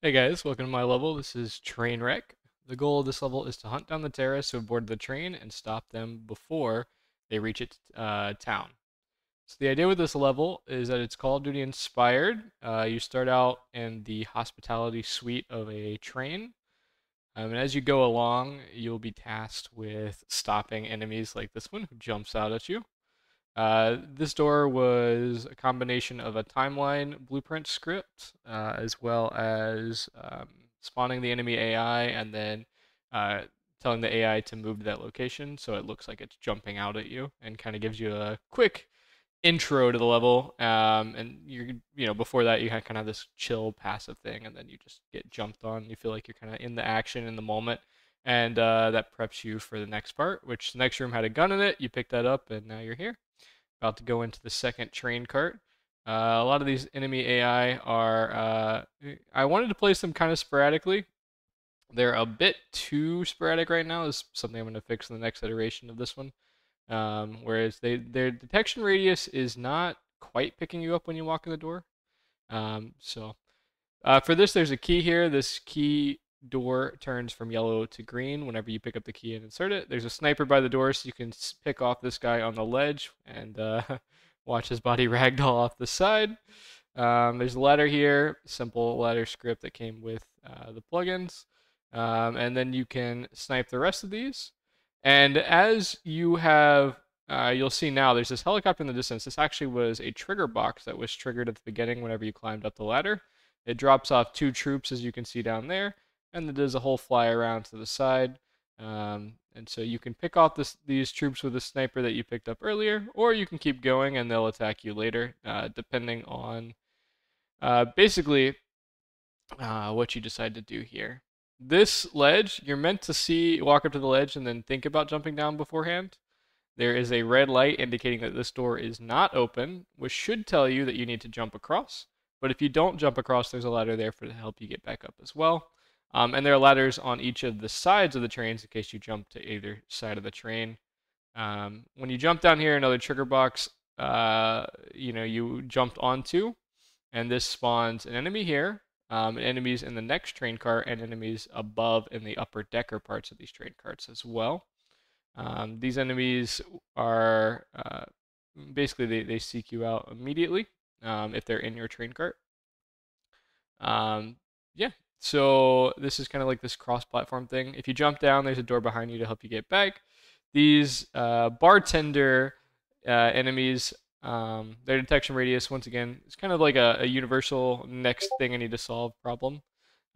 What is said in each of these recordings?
Hey guys, welcome to my level. This is Trainwreck. The goal of this level is to hunt down the terrorists who boarded the train and stop them before they reach its town. So the idea with this level is that it's Call of Duty inspired. You start out in the hospitality suite of a train. And as you go along, you'll be tasked with stopping enemies like this one who jumps out at you. This door was a combination of a timeline blueprint script, as well as spawning the enemy AI and then telling the AI to move to that location so it looks like it's jumping out at you, and kind of gives you a quick intro to the level. And you know, before that you kind of have this chill passive thing, and then you just get jumped on. You feel like you're kind of in the action in the moment. And that preps you for the next part, which the next room had a gun in it. You picked that up and now you're here. About to go into the second train cart. A lot of these enemy AI are... I wanted to place them kind of sporadically. They're a bit too sporadic right now. This is something I'm going to fix in the next iteration of this one. Whereas their detection radius is not quite picking you up when you walk in the door. For this, there's a key here. This key door turns from yellow to green whenever you pick up the key and insert it. There's a sniper by the door, so you can pick off this guy on the ledge and watch his body ragdoll off the side. There's a ladder here, simple ladder script that came with the plugins. And then you can snipe the rest of these. And as you have, you'll see now, there's this helicopter in the distance. This actually was a trigger box that was triggered at the beginning whenever you climbed up the ladder. It drops off two troops, as you can see down there. And there's a whole fly around to the side. And so you can pick off these troops with a sniper that you picked up earlier, or you can keep going and they'll attack you later, depending on what you decide to do here. This ledge, you're meant to walk up to the ledge and then think about jumping down beforehand. There is a red light indicating that this door is not open, which should tell you that you need to jump across. But if you don't jump across, there's a ladder there to help you get back up as well. And there are ladders on each of the sides of the trains in case you jump to either side of the train. When you jump down here, another trigger box, you jumped onto, and this spawns an enemy here, enemies in the next train cart, and enemies above in the upper decker parts of these train carts as well. These enemies are basically they seek you out immediately if they're in your train cart. So this is kind of like this cross-platform thing. If you jump down, there's a door behind you to help you get back. These bartender enemies, their detection radius, once again, it's kind of like a universal next thing I need to solve problem,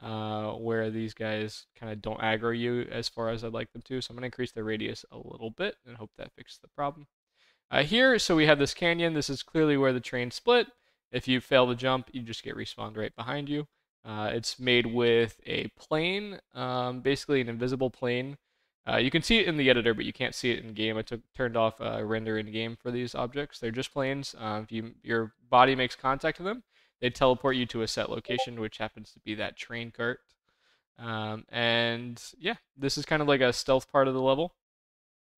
where these guys kind of don't aggro you as far as I'd like them to. So I'm going to increase their radius a little bit and hope that fixes the problem. Here, so we have this canyon. This is clearly where the train split. If you fail to jump, you just get respawned right behind you. It's made with a plane, basically an invisible plane. You can see it in the editor, but you can't see it in game. I turned off render in game for these objects. They're just planes. If your body makes contact with them, they teleport you to a set location, which happens to be that train cart. This is kind of like a stealth part of the level.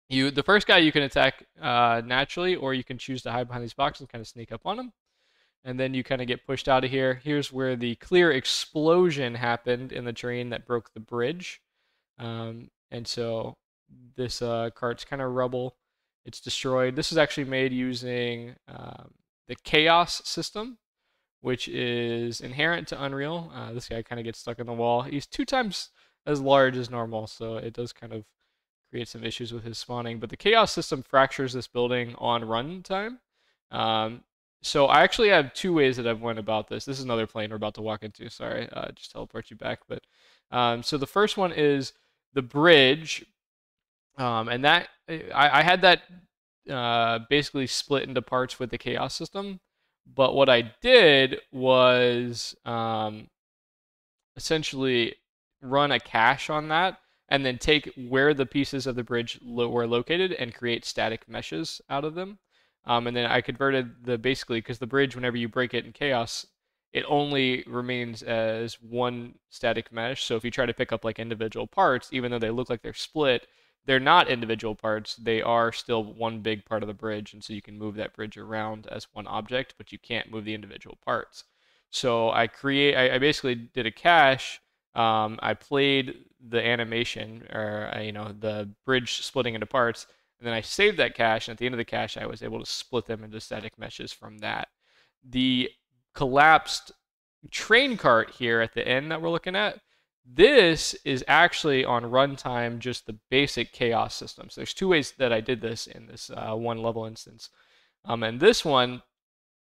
The first guy you can attack naturally, or you can choose to hide behind these boxes and kind of sneak up on him. And then you kind of get pushed out of here. Here's where the clear explosion happened in the train that broke the bridge. And so this cart's kind of rubble. It's destroyed. This is actually made using the chaos system, which is inherent to Unreal. This guy kind of gets stuck in the wall. He's 2 times as large as normal, so it does kind of create some issues with his spawning. But the chaos system fractures this building on runtime. So I actually have 2 ways that I've went about this. This is another plane we're about to walk into. Sorry, just teleport you back. But so the first one is the bridge, and that I had that basically split into parts with the chaos system. But what I did was essentially run a cache on that, and then take where the pieces of the bridge were located and create static meshes out of them. And then I converted because the bridge, whenever you break it in chaos, it only remains as one static mesh. So if you try to pick up like individual parts, even though they look like they're split, they're not individual parts. They are still one big part of the bridge. And so you can move that bridge around as one object, but you can't move the individual parts. So I basically did a cache. I played the animation, or the bridge splitting into parts, and then I saved that cache. And at the end of the cache, I was able to split them into static meshes from that. The collapsed train cart here at the end that we're looking at, this is actually on runtime, just the basic chaos system. So there's two ways that I did this in this one level instance. And this one,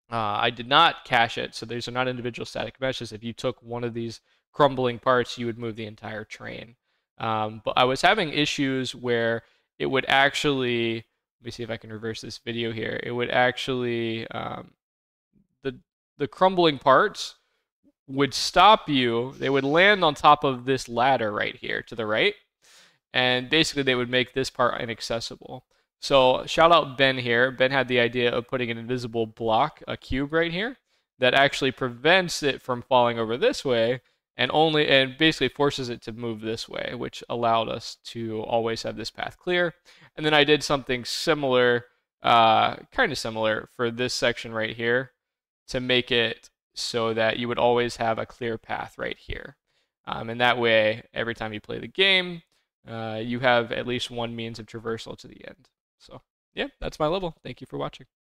I did not cache it, so these are not individual static meshes. If you took one of these crumbling parts, you would move the entire train. But I was having issues where it would actually, let me see if I can reverse this video here. It would actually, the crumbling parts would stop you. They would land on top of this ladder right here to the right, and basically they would make this part inaccessible. So shout out Ben here. Ben had the idea of putting an invisible block, a cube right here, that actually prevents it from falling over this way, and basically forces it to move this way, which allowed us to always have this path clear. And then I did something similar, kind of similar, for this section right here, to make it so that you would always have a clear path right here. And that way, every time you play the game, you have at least one means of traversal to the end. So yeah, that's my level. Thank you for watching.